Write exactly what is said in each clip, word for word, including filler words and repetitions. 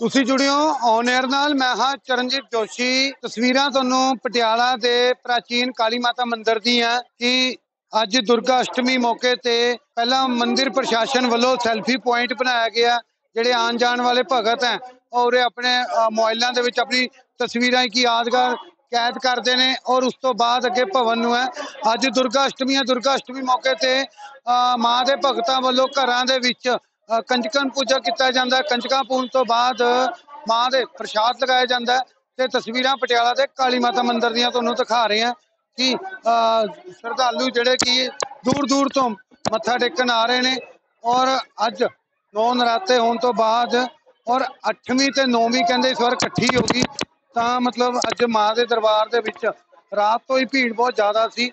ਤੁਸੀਂ ਜੁੜਿਓ on air ਨਾਲ। मैं हाँ चरणजीत जोशी। तस्वीरां तुहानूं पटियाला दे प्राचीन काली माता मंदिर दीआं कि अज दुर्गा अष्टमी मौके ते पहला मंदिर प्रशासन वालों सैल्फी पॉइंट बनाया गया। जिहड़े आन जान वाले भगत हैं और अपने मोबाइलों दे विच अपनी तस्वीरां की यादगार कैद करते हैं और उस तो बाद अगे भवन नूं है। अज दुर्गा अष्टमी है। दुर्गा अष्टमी मौके ते माँ के भगतों वालों घरां दे विच कंजकन पूजा किया जाता है। कंजक पूजन तो बाद माँ के प्रशाद लगाया जाता है। तो तस्वीरां पटियाला के काली माता मंदिर दियां तुहानूं दिखा रहे हैं कि श्रद्धालु जिहड़े कि दूर दूर तो मत्था टेकन आ रहे हैं। और अज नौ नराते होने तो बाद और अठवीं तो नौवीं कहिंदे इस बार इकट्ठी होगी। तो मतलब अज माँ के दरबार के विच रात तो ही भीड़ बहुत ज़्यादा सी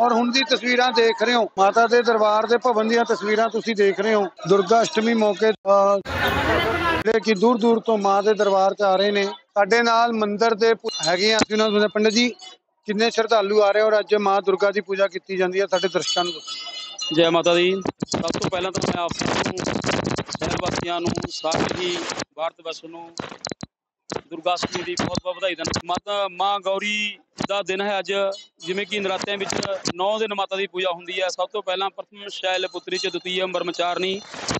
और हुण दी तस्वीरां देख रहे हो। माता दे दरबार दे भवन दीयां तस्वीरां तुसीं देख रहे हो। दुर्गा अष्टमी मौके जिहड़े कि दूर दूर तो माँ के दरबार च आ रहे ने। साडे नाल मंदिर दे हैगे आ। उन्हां नूं पंडित जी किन्ने श्रद्धालु आ रहे और अज माँ दुर्गा की पूजा की जाती है। साडे दर्शकां नूं जय माता दी। सब तो पहला तो मैं आप शहर वासियां नूं सारे ही भारत वासी नूं दुर्गा अष्टमी की बहुत बहुत बधाई देना। माता माँ गौरी का दिन है अज। जिमें कि नरात्या नौ दिन माता की पूजा होंगी है। सब तो पहला प्रथम शैलपुत्री च, द्वितीयम ब्रह्मचारिणी,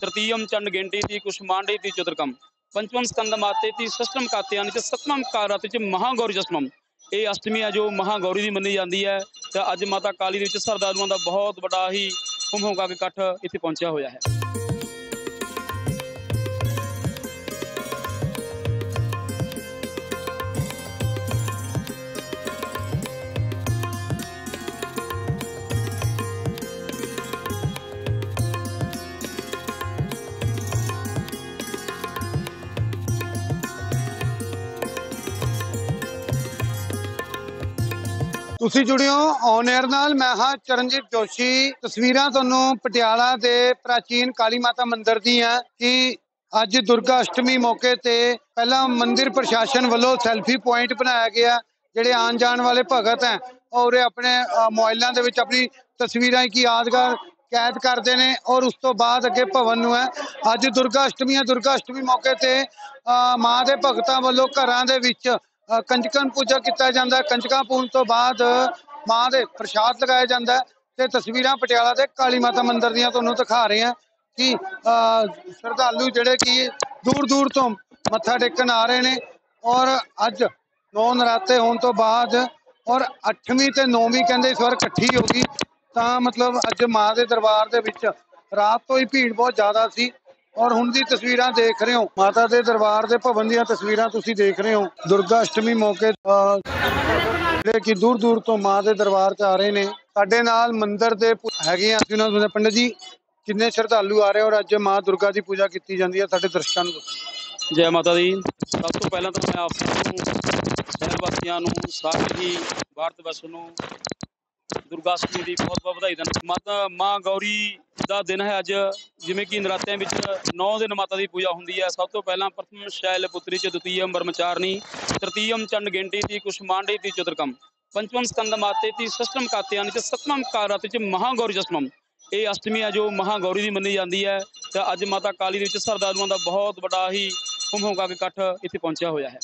तृतीयम चंड गिनती ती, कुष्मांडी ती चतुर्कम, पंचम स्कंदमाते ती, षष्ठम कात्यायनी च, सप्तम काराते च महागौरी चष्मम। ये अष्टमी है जो महागौरी की मनी जाती है। तो अज माता काली के श्रद्धालुओं का बहुत बड़ा ही हुम हुका के इकट्ठ इत्थे पहुंचा होया है। ਤੁਸੀਂ ਜੁੜਿਓ ਔਨ 에ਅਰ ਨਾਲ। मैं हाँ चरणजीत जोशी। तस्वीरां तुहानूं पटियाला दे प्राचीन काली माता मंदिर दीआं कि अज दुर्गा अष्टमी मौके ते पहला मंदिर प्रशासन वालों सैल्फी पॉइंट बनाया गया। जिहड़े आन जान वाले भगत हैं और अपने मोबाइलों दे विच अपनी तस्वीरां की यादगार कैद करते हैं और उस तो बाद अगे भवन नूं है। अज दुर्गा अष्टमी है। दुर्गा अष्टमी मौके ते माँ के भगतों वालों घरां दे विच कंजकन पूजा किया जाता है। कंजक पूजन तो बाद माँ के प्रशाद लगाया जाता है। तो तस्वीरां पटियाला के काली माता मंदिर दियां तुहानूं दिखा रहे हैं कि श्रद्धालु जिहड़े कि दूर दूर तो मत्था टेकन आ रहे हैं। और अज नौ नराते होने तो बाद और अठवीं तो नौवीं कहिंदे इस बार इकट्ठी होगी। तो मतलब अज माँ के दरबार दे विच रात तो ही भीड़ बहुत ज़्यादा सी और हुण दी तस्वीरां देख रहे हो। माता दे दरबार दे भवन दीयां तस्वीरां तुसीं देख रहे हो। दुर्गा अष्टमी मौके जिहड़े कि दूर दूर तो माँ के दरबार च आ रहे ने। साडे नाल मंदिर दे हैगे आ। उन्हां नूं पंडित जी किन्ने श्रद्धालु आ रहे और अज माँ दुर्गा की पूजा की जाती है। साडे दर्शकां नूं जय माता दी। सब तो पहला तो मैं आप शहर वासियां नूं सारे ही भारत वासी नूं दुर्गा अष्टमी की बहुत बहुत बधाई देना। माता माँ गौरी का दिन है अज। जिमें कि नरात्या नौ दिन माता की पूजा होंगी है। सब तो पहला प्रथम शैलपुत्री च, द्वितीयम ब्रह्मचारिणी, तृतीयम चंड गिनती ती, कुष्मांडी ती चतुर्कम, पंचम स्कंदमाते ती, षष्ठम कात्यायनी च, सप्तम काराते च महागौरी चष्मम। ये अष्टमी है जो महागौरी की मनी जाती है। तो अज माता काली के श्रद्धालुओं का बहुत बड़ा ही हुम हुका के इकट्ठ इत्थे पहुंचा होया है।